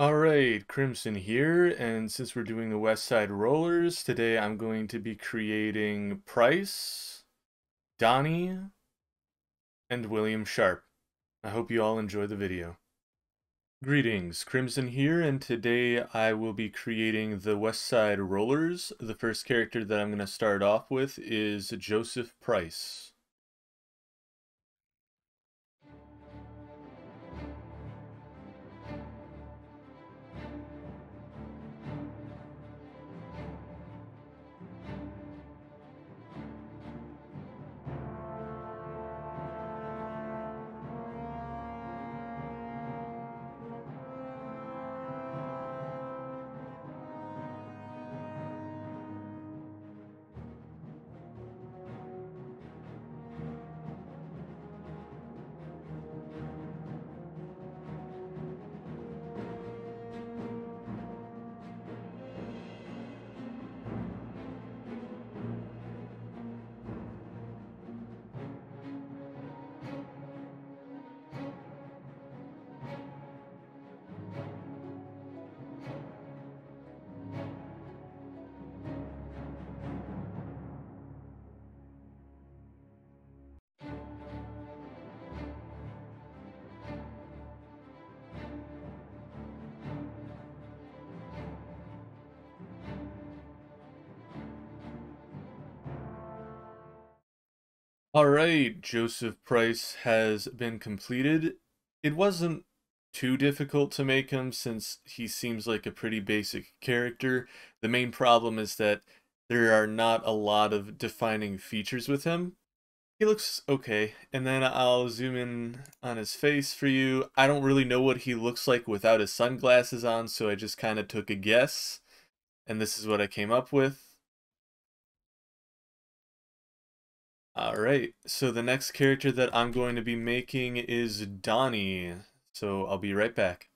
Alright, Crimson here, and since we're doing the Westside Rollerz, today I'm going to be creating Price, Donnie, and William Sharp. I hope you all enjoy the video. Greetings, Crimson here, and today I will be creating the Westside Rollerz. The first character that I'm going to start off with is Joseph Price. Alright, Joseph Price has been completed. It wasn't too difficult to make him since he seems like a pretty basic character. The main problem is that there are not a lot of defining features with him. He looks okay, and then I'll zoom in on his face for you. I don't really know what he looks like without his sunglasses on, so I just kind of took a guess, and this is what I came up with. Alright, so the next character that I'm going to be making is Donnie, so I'll be right back.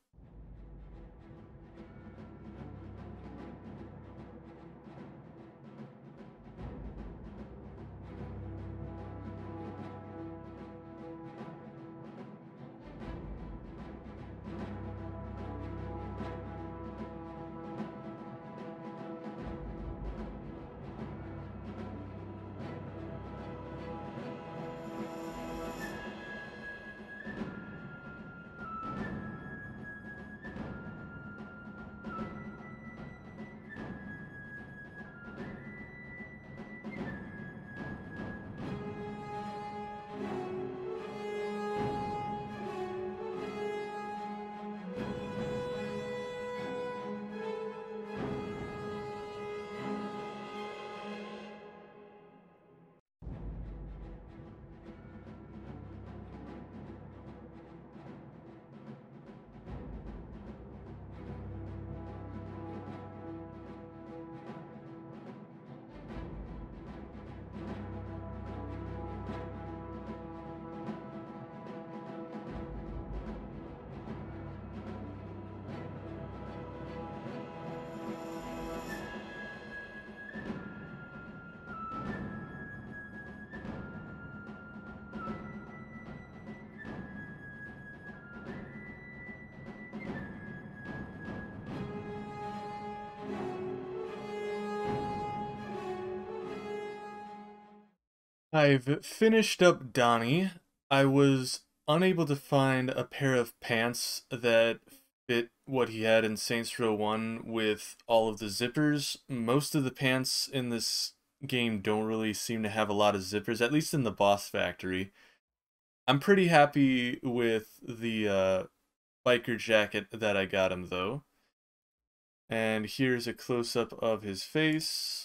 I've finished up Donnie. I was unable to find a pair of pants that fit what he had in Saints Row 1 with all of the zippers. Most of the pants in this game don't really seem to have a lot of zippers, at least in the boss factory. I'm pretty happy with the biker jacket that I got him though. And here's a close-up of his face.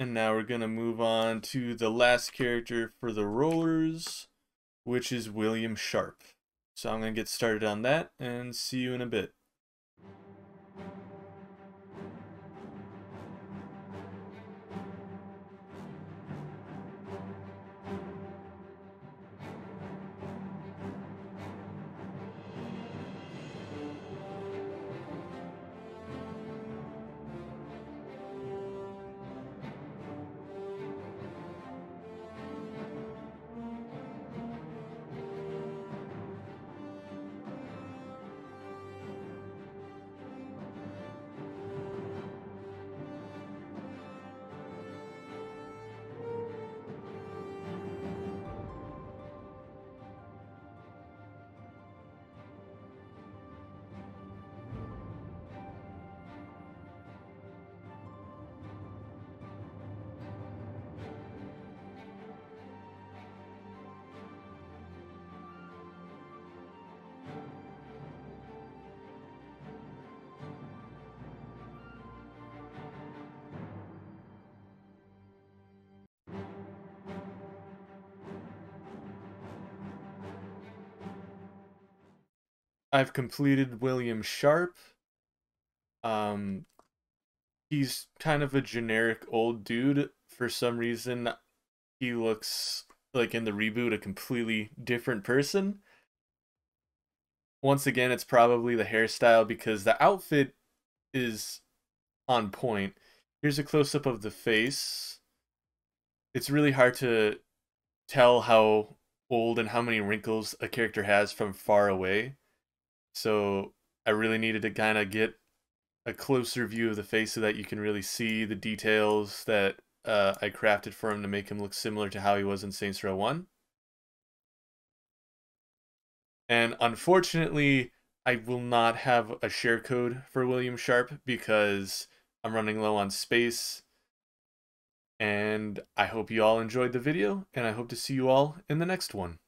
And now we're going to move on to the last character for the Rollerz, which is William Sharp. So I'm going to get started on that and see you in a bit. I've completed William Sharp. He's kind of a generic old dude. For some reason, he looks like in the reboot a completely different person. Once again, it's probably the hairstyle because the outfit is on point. Here's a close-up of the face. It's really hard to tell how old and how many wrinkles a character has from far away. So I really needed to kind of get a closer view of the face so that you can really see the details that I crafted for him to make him look similar to how he was in Saints Row 1. And unfortunately, I will not have a share code for William Sharp because I'm running low on space. And I hope you all enjoyed the video, and I hope to see you all in the next one.